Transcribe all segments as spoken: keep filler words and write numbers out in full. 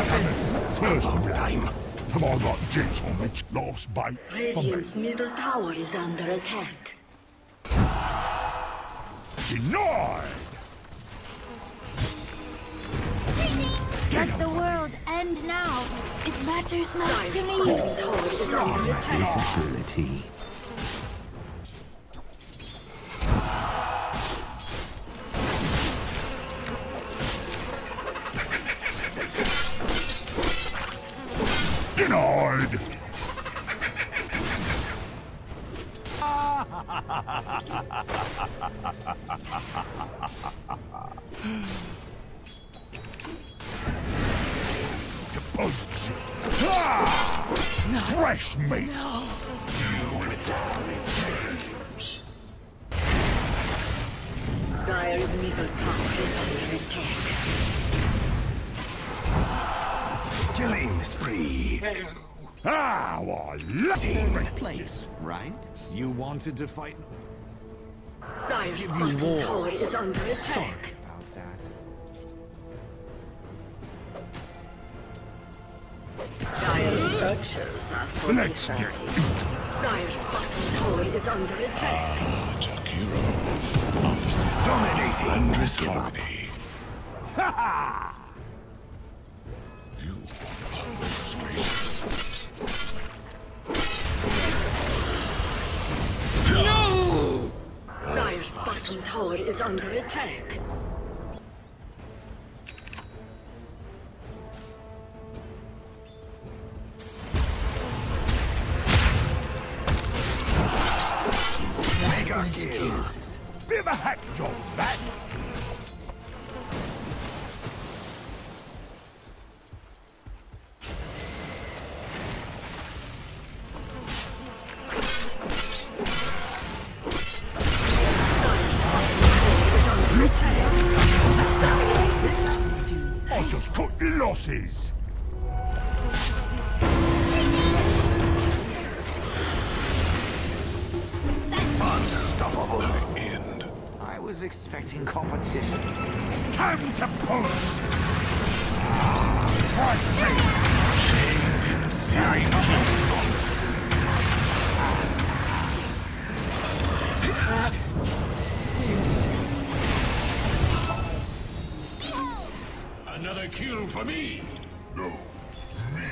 First time. Come on, Lord Jason, it's lost by... Radiant's middle tower is under attack. Denied! Let the world end now. It matters not to me. Oh, facility. Denied. Fresh meat! No. You will die in flames. Dyer's middle tower is under attack. Killing spree! Our lucky place, right? You wanted to fight. Dyer's bottom tower is under attack. Sorry. Let's get it. Dyer's bottom tower is under attack. Ah, Takiro. Opposite. Dominating. Disharmony. Ha ha! You almost reached. No! Dyer's bottom tower is under attack. Give a hack job back! I just cut the losses! Unstoppable. The end. I was expecting competition. Time to pulse. Fresh meat. Chained in searing heat. Another kill for me. No, me.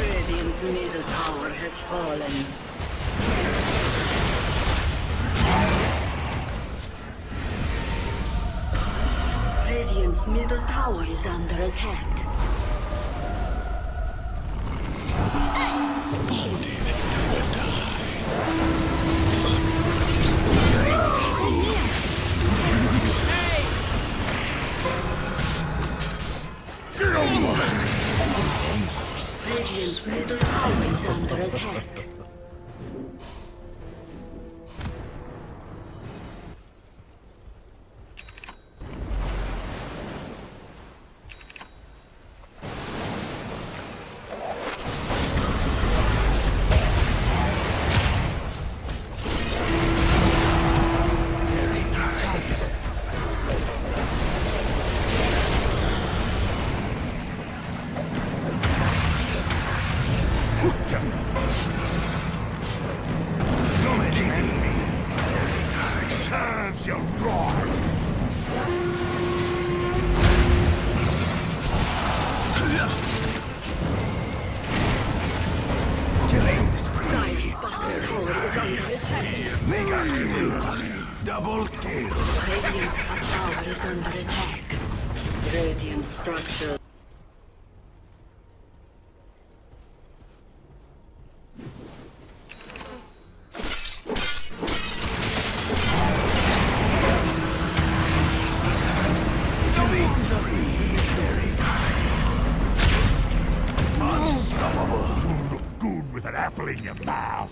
Radiant's middle tower has fallen. Radiant's middle tower is under attack. Folded to a die. Get over it! Radiant's middle tower is under attack. Double kill. Radiant's tower is under attack. Radiant structure. Unstoppable. You look good with an apple in your mouth.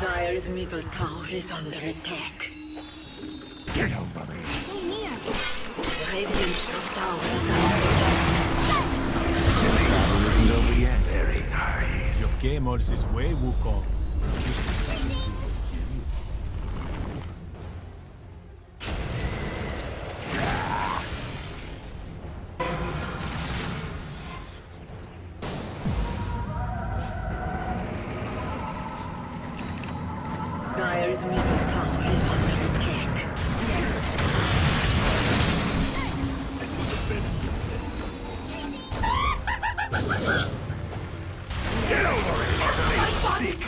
Dyer's middle tower is under attack. Get over me! Radiant's tower is under attack. Very nice. Your game is this way, Wukong. Get over it, utterly sick!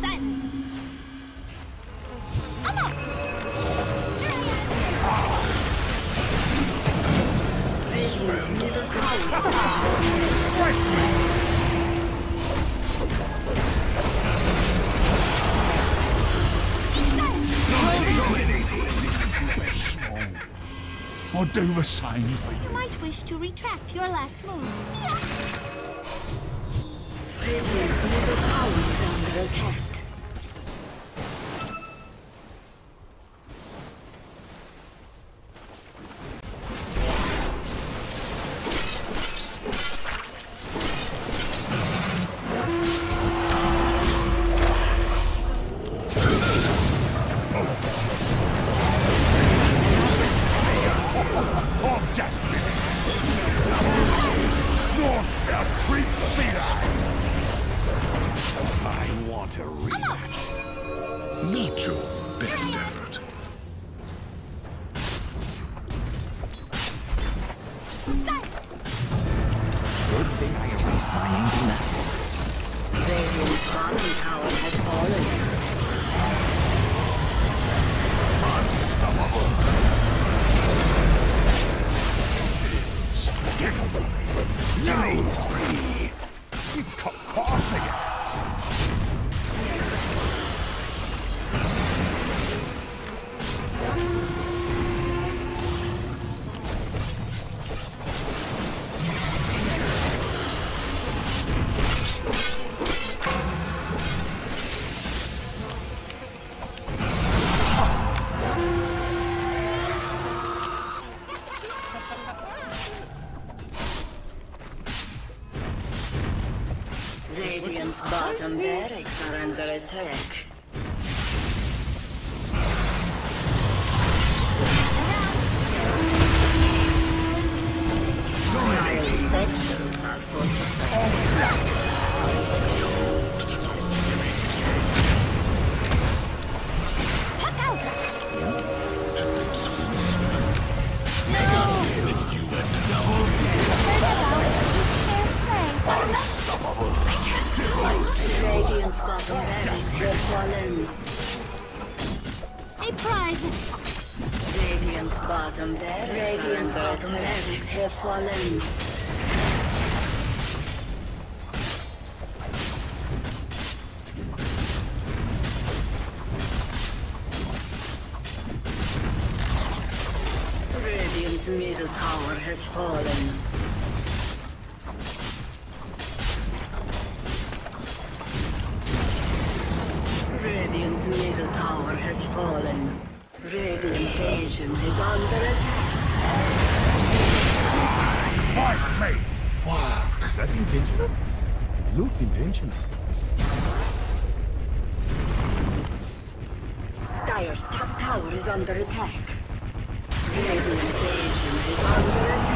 Silence! I'm up! This man needed power! Or do a sign for you. You might wish to retract your last move. Yeah. Bottom barracks are under attack. My inspections are fortified. Puck out! No! Unstoppable! Radiant's bottom barracks were fallen. A prize. Radiant's bottom barracks. Radiant's bottom barracks have fallen. Radiant's middle tower has fallen. Intentional? It looked intentional. Dire's top tower is under attack. Radiant Asian is under attack.